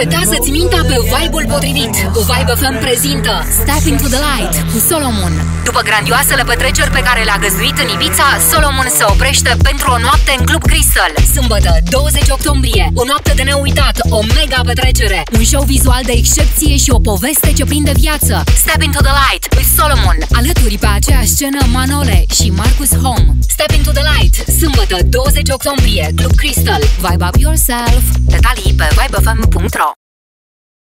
Setează-ți mintea pe vibe-ul potrivit. Vibefem prezintă Step into the Light cu Solomon. După grandioasele petreceri pe care le-a găzduit în Ibiza, Solomon se oprește pentru o noapte în Club Kristal. Sâmbătă, 20 octombrie, o noapte de neuitat, o mega petrecere, un show vizual de excepție și o poveste ce prinde viață. Step into the Light cu Solomon, alături pe aceeași scenă Manole și Marcus Home. Step into the Light, sâmbătă, 20 octombrie, Club Kristal. Vibe up yourself. Detalii pe vibefem.ro.